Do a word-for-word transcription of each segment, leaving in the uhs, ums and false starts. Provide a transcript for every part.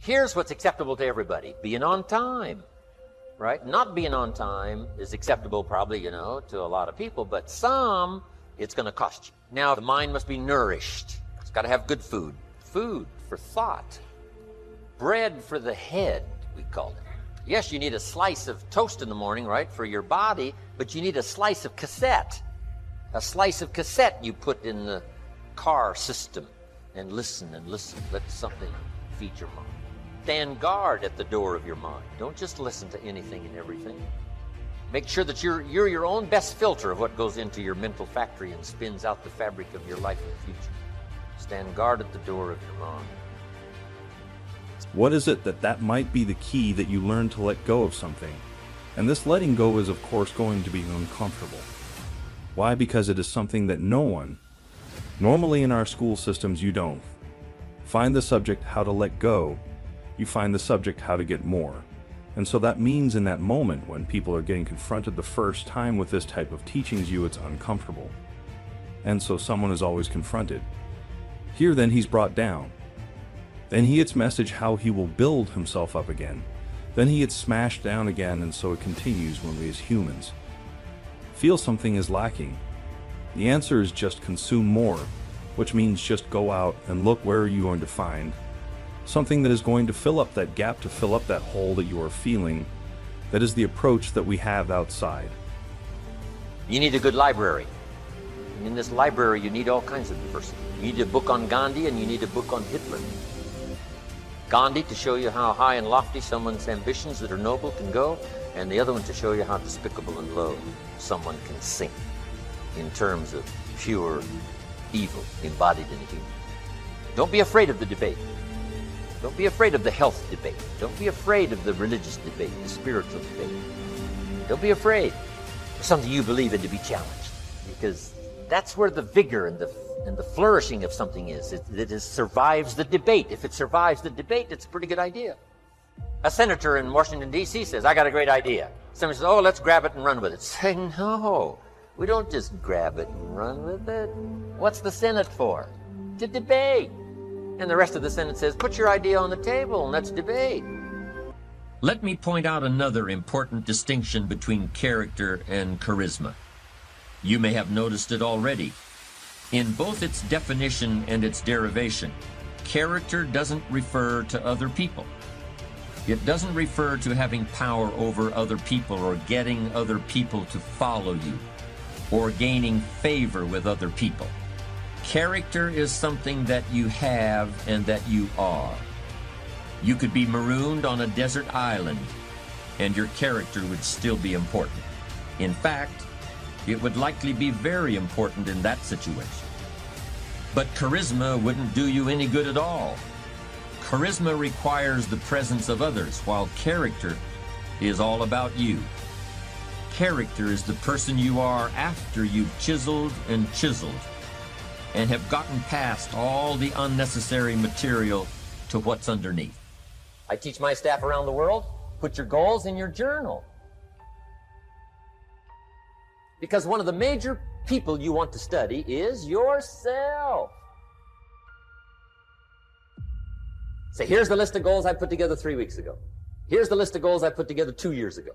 Here's what's acceptable to everybody: being on time, right? Not being on time is acceptable probably, you know, to a lot of people, but some, it's going to cost you. Now, the mind must be nourished. It's got to have good food. Food for thought. Bread for the head, we called it. Yes, you need a slice of toast in the morning, right, for your body, but you need a slice of cassette. A slice of cassette you put in the car system and listen and listen. Let something feed your mind. Stand guard at the door of your mind. Don't just listen to anything and everything. Make sure that you're, you're your own best filter of what goes into your mental factory and spins out the fabric of your life and future. Stand guard at the door of your mind. What is it that that might be the key that you learn to let go of something? And this letting go is, of course, going to be uncomfortable. Why? Because it is something that no one, normally in our school systems, you don't find the subject how to let go. You find the subject how to get more. And so that means in that moment when people are getting confronted the first time with this type of teachings you, it's uncomfortable. And so someone is always confronted. Here then he's brought down. Then he gets message how he will build himself up again. Then he gets smashed down again, and so it continues when we as humans feel something is lacking. The answer is just consume more, which means just go out and look where you're going to find something that is going to fill up that gap, to fill up that hole that you are feeling. That is the approach that we have outside. You need a good library. And in this library, you need all kinds of diversity. You need a book on Gandhi and you need a book on Hitler. Gandhi to show you how high and lofty someone's ambitions that are noble can go, and the other one to show you how despicable and low someone can sink in terms of pure evil embodied in a human. Don't be afraid of the debate. Don't be afraid of the health debate. Don't be afraid of the religious debate, the spiritual debate. Don't be afraid of something you believe in to be challenged, because that's where the vigor and the and the flourishing of something is. It, it is, survives the debate. If it survives the debate, it's a pretty good idea. A senator in Washington, D C says, I got a great idea. Somebody says, oh, let's grab it and run with it. Say, no, we don't just grab it and run with it. What's the Senate for? To debate. And the rest of the Senate says, put your idea on the table and let's debate. Let me point out another important distinction between character and charisma. You may have noticed it already. In both its definition and its derivation, character doesn't refer to other people. It doesn't refer to having power over other people or getting other people to follow you or gaining favor with other people. Character is something that you have and that you are. You could be marooned on a desert island and your character would still be important. In fact, it would likely be very important in that situation. But charisma wouldn't do you any good at all. Charisma requires the presence of others, while character is all about you. Character is the person you are after you've chiseled and chiseled and have gotten past all the unnecessary material to what's underneath. I teach my staff around the world, put your goals in your journal. Because one of the major people you want to study is yourself. Say, here's the list of goals I put together three weeks ago. Here's the list of goals I put together two years ago.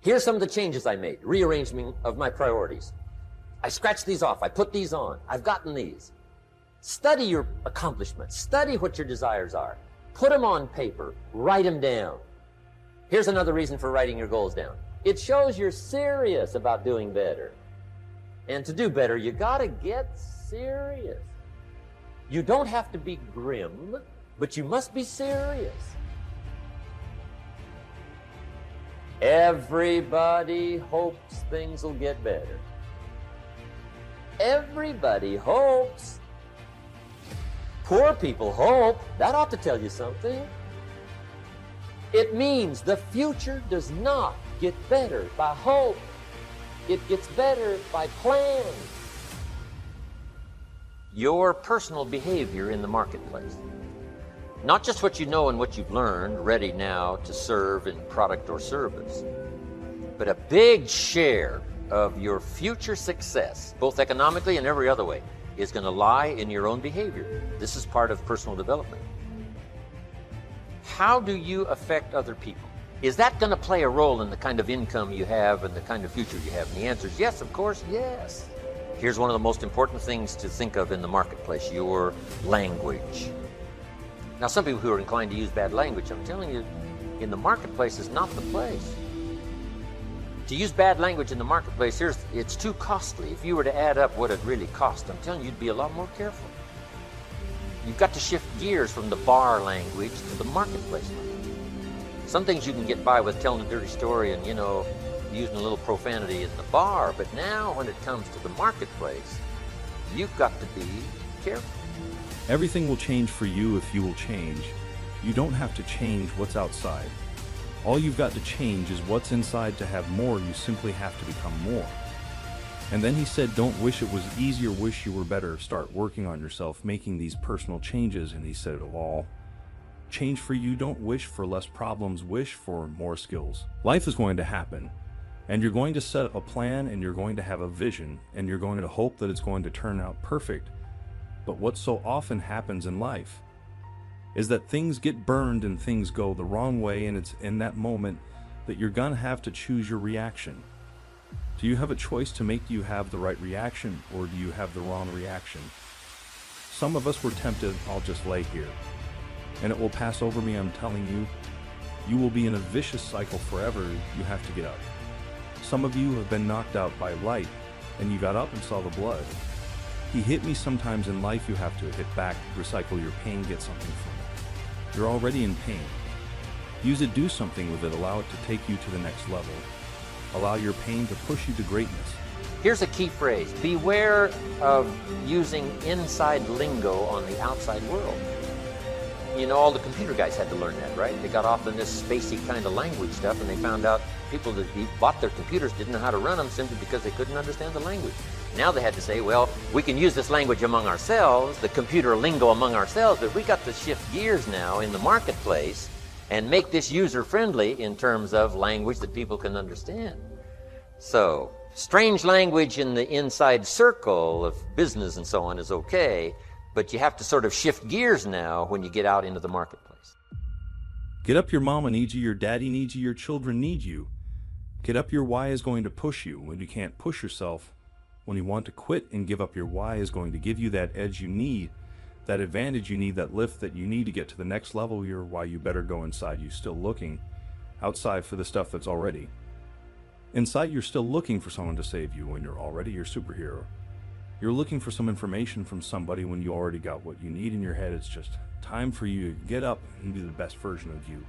Here's some of the changes I made, rearrangement of my priorities. I scratched these off, I put these on, I've gotten these. Study your accomplishments, study what your desires are. Put them on paper, write them down. Here's another reason for writing your goals down. It shows you're serious about doing better. And to do better, you gotta get serious. You don't have to be grim, but you must be serious. Everybody hopes things will get better. Everybody hopes. Poor people hope. That ought to tell you something. It means the future does not get better by hope. It gets better by plan. Your personal behavior in the marketplace. Not just what you know and what you've learned, ready now to serve in product or service, but a big share of your future success, both economically and every other way, is going to lie in your own behavior. This is part of personal development. how do you affect other people? Is that going to play a role in the kind of income you have and the kind of future you have? And the answer is yes, of course, yes. Here's one of the most important things to think of in the marketplace, your language. Now, some people who are inclined to use bad language, I'm telling you, in the marketplace is not the place. To use bad language in the marketplace, here's, it's too costly. If you were to add up what it really cost, I'm telling you, you'd be a lot more careful. You've got to shift gears from the bar language to the marketplace language. Some things you can get by with telling a dirty story and, you know, using a little profanity in the bar, but now when it comes to the marketplace, you've got to be careful. Everything will change for you if you will change. You don't have to change what's outside. All you've got to change is what's inside. To have more, you simply have to become more. And then he said, don't wish it was easier, wish you were better. Start working on yourself, making these personal changes. And he said it all. Change for you. Don't wish for less problems, wish for more skills. Life is going to happen, and you're going to set up a plan, and you're going to have a vision, and you're going to hope that it's going to turn out perfect. But what so often happens in life is that things get burned and things go the wrong way, and it's in that moment that you're gonna have to choose your reaction. Do you have a choice to make? Do you have the right reaction, or do you have the wrong reaction? Some of us were tempted, I'll just lay here and it will pass over me. I'm telling you, you will be in a vicious cycle forever. You have to get up. Some of you have been knocked out by light and you got up and saw the blood. He hit me. Sometimes in life you have to hit back, recycle your pain, get something from it. You're already in pain. Use it, do something with it, allow it to take you to the next level. Allow your pain to push you to greatness. Here's a key phrase. Beware of using inside lingo on the outside world. You know, all the computer guys had to learn that, right? They got off in this spacey kind of language stuff, and they found out people that bought their computers didn't know how to run them simply because they couldn't understand the language. Now they had to say, well, we can use this language among ourselves, the computer lingo among ourselves, but we got to shift gears now in the marketplace and make this user-friendly in terms of language that people can understand. So, strange language in the inside circle of business and so on is okay, but you have to sort of shift gears now when you get out into the marketplace. Get up, your mama needs you, your daddy needs you, your children need you. Get up, your why is going to push you when you can't push yourself. When you want to quit and give up, your why is going to give you that edge you need, that advantage you need, that lift that you need to get to the next level. Your why, you better go inside. You're still looking outside for the stuff that's already. Inside, you're still looking for someone to save you when you're already your superhero. You're looking for some information from somebody when you already got what you need in your head. It's just time for you to get up and be the best version of you.